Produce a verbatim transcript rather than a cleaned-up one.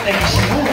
Thank you so much.